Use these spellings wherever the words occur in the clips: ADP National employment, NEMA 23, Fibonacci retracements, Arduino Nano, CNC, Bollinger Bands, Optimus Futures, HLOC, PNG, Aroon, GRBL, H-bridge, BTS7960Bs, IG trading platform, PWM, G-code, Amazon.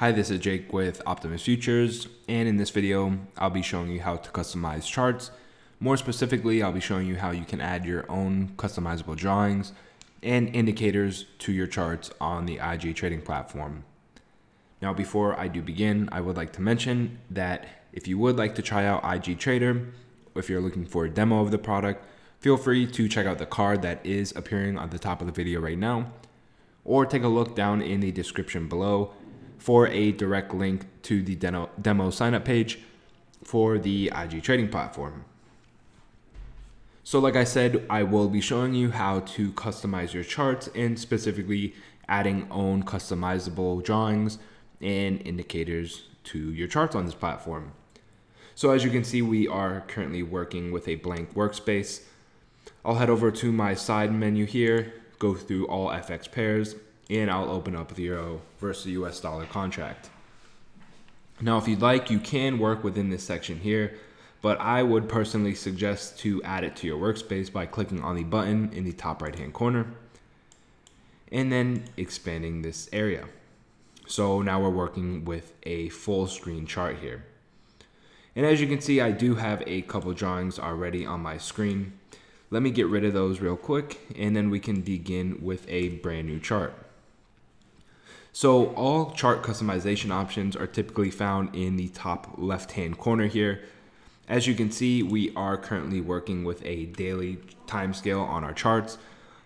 Hi, this is Jake with Optimus Futures, and in this video, I'll be showing you how to customize charts. More specifically, I'll be showing you how you can add your own customizable drawings and indicators to your charts on the IG trading platform. Now, before I do begin, I would like to mention that if you would like to try out IG Trader, if you're looking for a demo of the product, feel free to check out the card that is appearing on the top of the video right now, or take a look down in the description below for a direct link to the demo sign-up page for the IG trading platform. So like I said, I will be showing you how to customize your charts and specifically adding own customizable drawings and indicators to your charts on this platform. So as you can see, we are currently working with a blank workspace. I'll head over to my side menu here, go through all FX pairs, and I'll open up the euro versus the US dollar contract. Now, if you'd like, you can work within this section here, but I would personally suggest to add it to your workspace by clicking on the button in the top right-hand corner and then expanding this area. So now we're working with a full screen chart here. And as you can see, I do have a couple drawings already on my screen. Let me get rid of those real quick, and then we can begin with a brand new chart. So all chart customization options are typically found in the top left-hand corner here. As you can see, we are currently working with a daily timescale on our charts.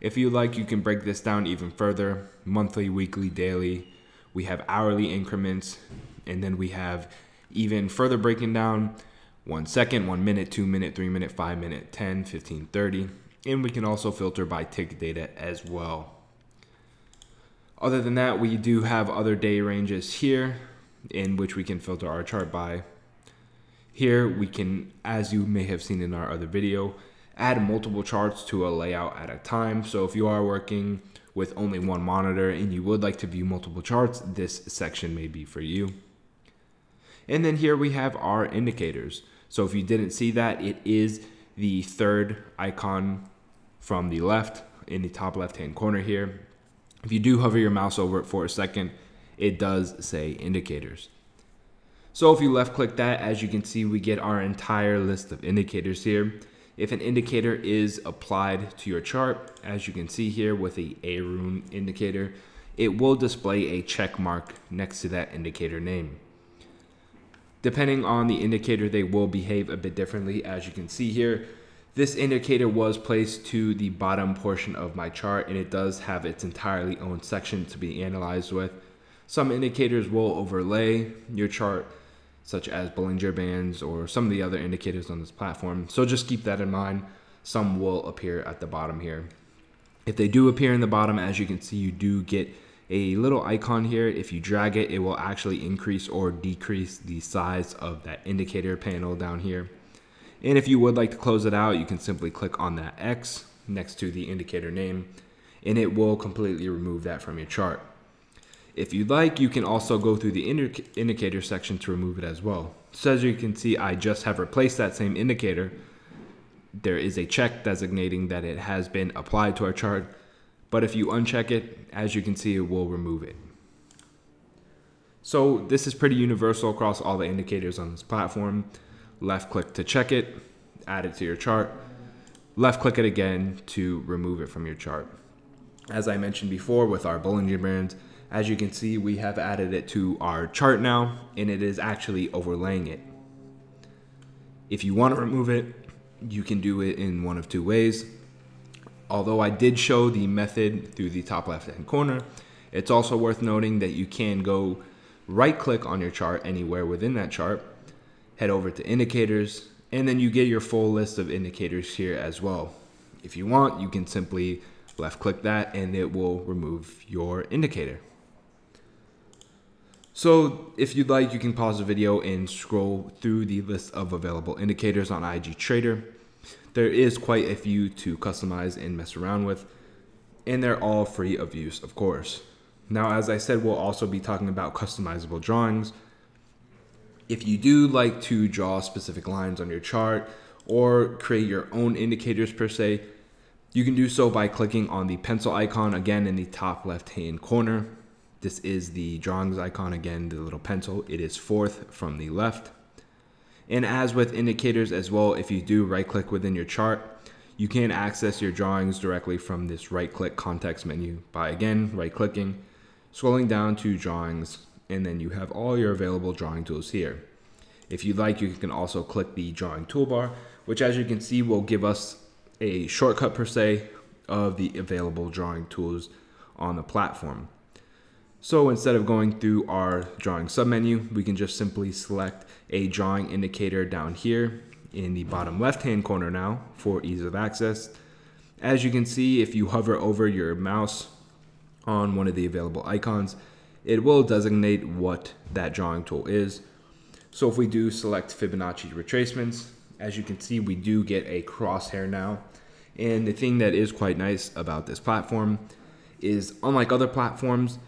If you like, you can break this down even further: monthly, weekly, daily. We have hourly increments, and then we have even further breaking down 1 second, 1 minute, 2 minute, 3 minute, 5 minute, 10, 15, 30. And we can also filter by tick data as well. Other than that, we do have other day ranges here in which we can filter our chart by. Here we can, as you may have seen in our other video, add multiple charts to a layout at a time. So if you are working with only one monitor and you would like to view multiple charts, this section may be for you. And then here we have our indicators. So if you didn't see that, it is the third icon from the left in the top left-hand corner here. If you do hover your mouse over it for a second, it does say indicators. So if you left click that, as you can see, we get our entire list of indicators here. If an indicator is applied to your chart, as you can see here with the Aroon indicator, it will display a check mark next to that indicator name. Depending on the indicator, they will behave a bit differently. As you can see here, this indicator was placed to the bottom portion of my chart, and it does have its entirely own section to be analyzed with. Some indicators will overlay your chart, such as Bollinger Bands or some of the other indicators on this platform. So just keep that in mind. Some will appear at the bottom here. If they do appear in the bottom, as you can see, you do get a little icon here. If you drag it, it will actually increase or decrease the size of that indicator panel down here. And if you would like to close it out, you can simply click on that X next to the indicator name, and it will completely remove that from your chart. If you'd like, you can also go through the indicator section to remove it as well. So as you can see, I just have replaced that same indicator. There is a check designating that it has been applied to our chart, but if you uncheck it, as you can see, it will remove it. So this is pretty universal across all the indicators on this platform. Left click to check it, add it to your chart. Left click it again to remove it from your chart. As I mentioned before with our Bollinger Bands, as you can see, we have added it to our chart now, and it is actually overlaying it. If you want to remove it, you can do it in one of two ways. Although I did show the method through the top left-hand corner, it's also worth noting that you can go right-click on your chart anywhere within that chart, head over to indicators, and then you get your full list of indicators here as well. If you want, you can simply left-click that and it will remove your indicator. So if you'd like, you can pause the video and scroll through the list of available indicators on IG Trader. There is quite a few to customize and mess around with, and they're all free of use, of course. Now, as I said, we'll also be talking about customizable drawings. If you do like to draw specific lines on your chart or create your own indicators per se, you can do so by clicking on the pencil icon again in the top left-hand corner. This is the drawings icon again, the little pencil. It is fourth from the left. And as with indicators as well, if you do right click within your chart, you can access your drawings directly from this right click context menu by again, right clicking, scrolling down to drawings, and then you have all your available drawing tools here. If you'd like, you can also click the drawing toolbar, which as you can see will give us a shortcut per se of the available drawing tools on the platform. So instead of going through our drawing submenu, we can just simply select a drawing indicator down here in the bottom left-hand corner now for ease of access. As you can see, if you hover over your mouse on one of the available icons, it will designate what that drawing tool is. So if we do select Fibonacci retracements, as you can see, we do get a crosshair now. And the thing that is quite nice about this platform is, unlike other platforms,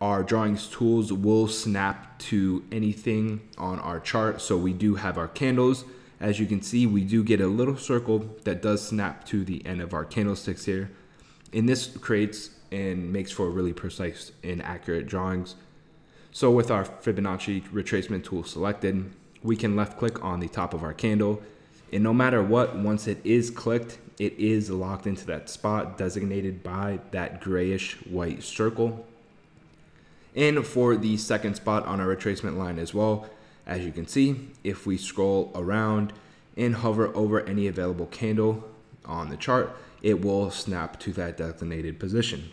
our drawings tools will snap to anything on our chart. So we do have our candles. As you can see, we do get a little circle that does snap to the end of our candlesticks here. And this creates and makes for really precise and accurate drawings. So with our Fibonacci retracement tool selected, we can left click on the top of our candle. And no matter what, once it is clicked, it is locked into that spot designated by that grayish white circle. And for the second spot on our retracement line as well, as you can see, if we scroll around and hover over any available candle on the chart, it will snap to that designated position.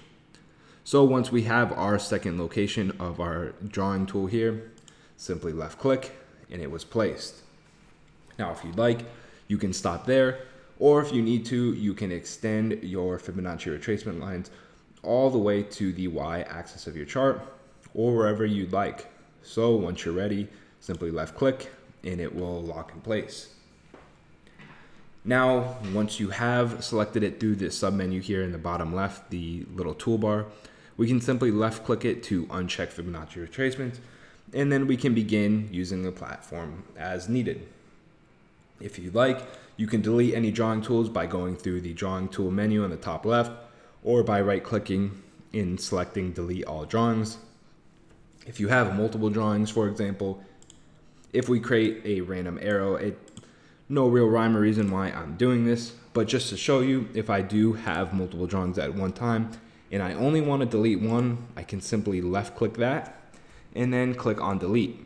So once we have our second location of our drawing tool here, simply left click and it was placed. Now, if you'd like, you can stop there, or if you need to, you can extend your Fibonacci retracement lines all the way to the Y axis of your chart or wherever you'd like. So once you're ready, simply left click and it will lock in place. Now, once you have selected it through this submenu here in the bottom left, the little toolbar, we can simply left click it to uncheck Fibonacci retracements, and then we can begin using the platform as needed. If you'd like, you can delete any drawing tools by going through the drawing tool menu on the top left, or by right clicking and selecting delete all drawings. If you have multiple drawings, for example, if we create a random arrow, no real rhyme or reason why I'm doing this, but just to show you, if I do have multiple drawings at one time and I only want to delete one, I can simply left click that and then click on delete.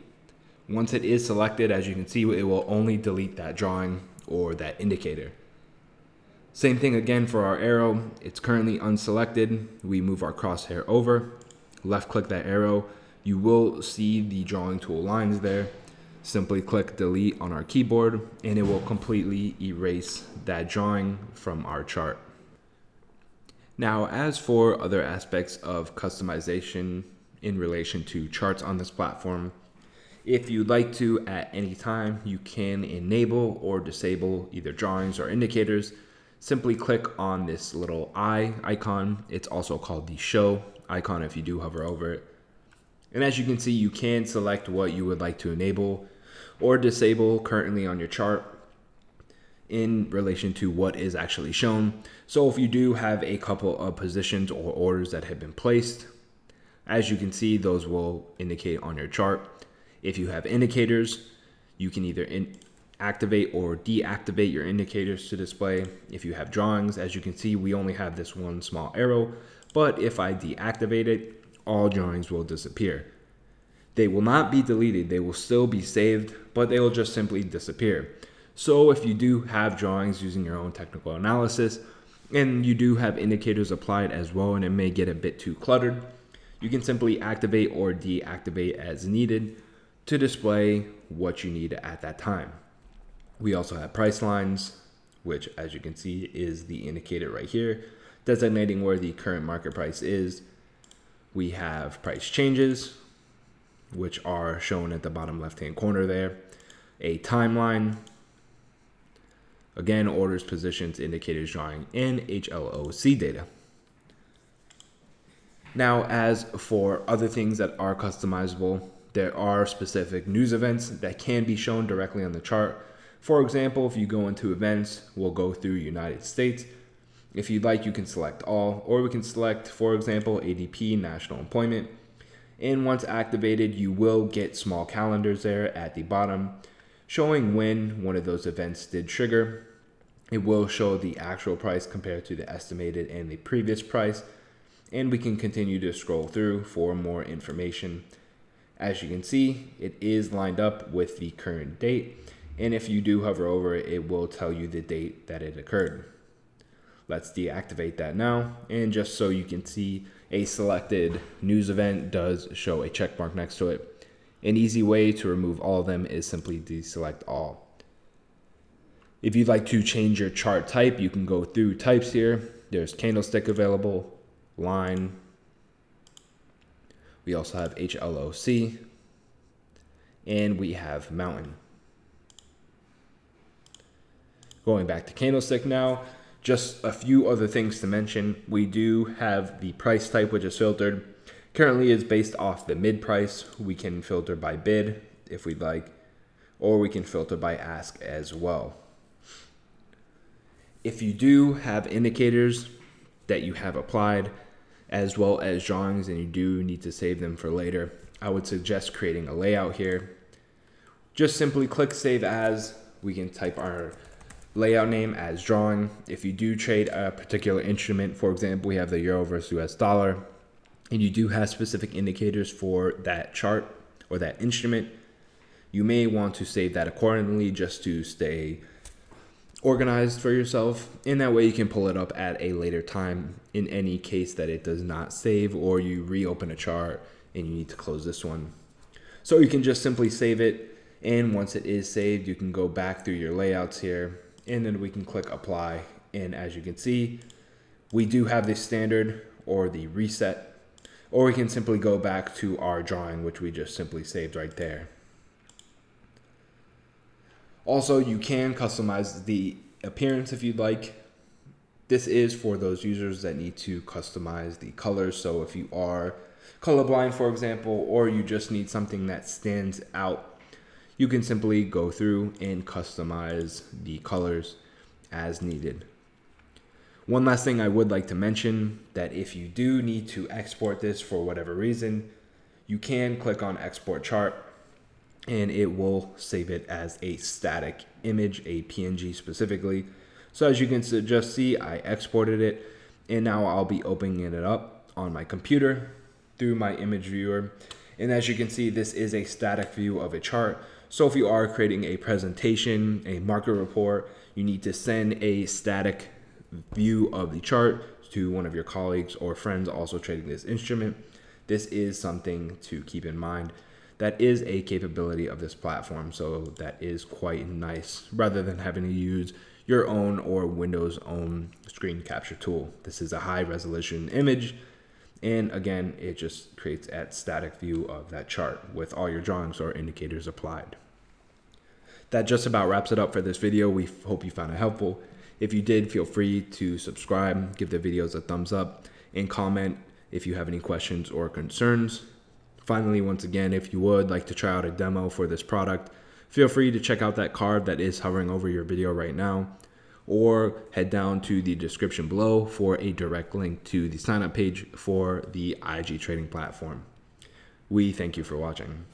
Once it is selected, as you can see, it will only delete that drawing or that indicator. Same thing again for our arrow. It's currently unselected. We move our crosshair over, left click that arrow. You will see the drawing tool lines there. Simply click delete on our keyboard and it will completely erase that drawing from our chart. Now, as for other aspects of customization in relation to charts on this platform, if you'd like to at any time, you can enable or disable either drawings or indicators. Simply click on this little eye icon. It's also called the show icon if you do hover over it. And as you can see, you can select what you would like to enable or disable currently on your chart in relation to what is actually shown. So if you do have a couple of positions or orders that have been placed, as you can see, those will indicate on your chart. If you have indicators, you can either activate or deactivate your indicators to display. If you have drawings, as you can see, we only have this one small arrow, but if I deactivate it, all drawings will disappear. They will not be deleted. They will still be saved, but they will just simply disappear. So if you do have drawings using your own technical analysis and you do have indicators applied as well, and it may get a bit too cluttered, you can simply activate or deactivate as needed to display what you need at that time. We also have price lines, which as you can see is the indicator right here, designating where the current market price is. We have price changes, which are shown at the bottom left-hand corner there. A timeline, again, orders, positions, indicators, drawing, and HLOC data. Now, as for other things that are customizable, there are specific news events that can be shown directly on the chart. For example, if you go into events, we'll go through United States. If you'd like, you can select all, or we can select, for example, ADP National Employment, and once activated, you will get small calendars there at the bottom showing when one of those events did trigger. It will show the actual price compared to the estimated and the previous price, and we can continue to scroll through for more information. As you can see, it is lined up with the current date, and if you do hover over it, it will tell you the date that it occurred. Let's deactivate that now, and just so you can see, a selected news event does show a check mark next to it. An easy way to remove all of them is simply deselect all. If you'd like to change your chart type, you can go through types here. There's candlestick available, line. We also have HLOC, and we have mountain. Going back to candlestick now, just a few other things to mention. We do have the price type, which is filtered. Currently is based off the mid price. We can filter by bid if we'd like, or we can filter by ask as well. If you do have indicators that you have applied, as well as drawings, and you do need to save them for later, I would suggest creating a layout here. Just simply click Save As. We can type our layout name as drawing. If you do trade a particular instrument, for example, we have the euro versus US dollar, and you do have specific indicators for that chart or that instrument, you may want to save that accordingly just to stay organized for yourself. In that way, you can pull it up at a later time in any case that it does not save, or you reopen a chart and you need to close this one. So you can just simply save it, and once it is saved, you can go back through your layouts here, and then we can click apply. And as you can see, we do have the standard or the reset, or we can simply go back to our drawing, which we just simply saved right there. Also, you can customize the appearance if you'd like. This is for those users that need to customize the colors. So if you are colorblind, for example, or you just need something that stands out, you can simply go through and customize the colors as needed. One last thing I would like to mention, that if you do need to export this for whatever reason, you can click on export chart, and it will save it as a static image, a PNG specifically. So as you can just see, I exported it, and now I'll be opening it up on my computer through my image viewer. And as you can see, this is a static view of a chart. So if you are creating a presentation, a market report, you need to send a static view of the chart to one of your colleagues or friends also trading this instrument. This is something to keep in mind. That is a capability of this platform, so that is quite nice. Rather than having to use your own or Windows' own screen capture tool, this is a high resolution image. And again, it just creates a static view of that chart with all your drawings or indicators applied. That just about wraps it up for this video. We hope you found it helpful. If you did, feel free to subscribe, give the videos a thumbs up, and comment if you have any questions or concerns. Finally, once again, if you would like to try out a demo for this product, feel free to check out that card that is hovering over your video right now, or head down to the description below for a direct link to the sign up page for the IG trading platform. We thank you for watching.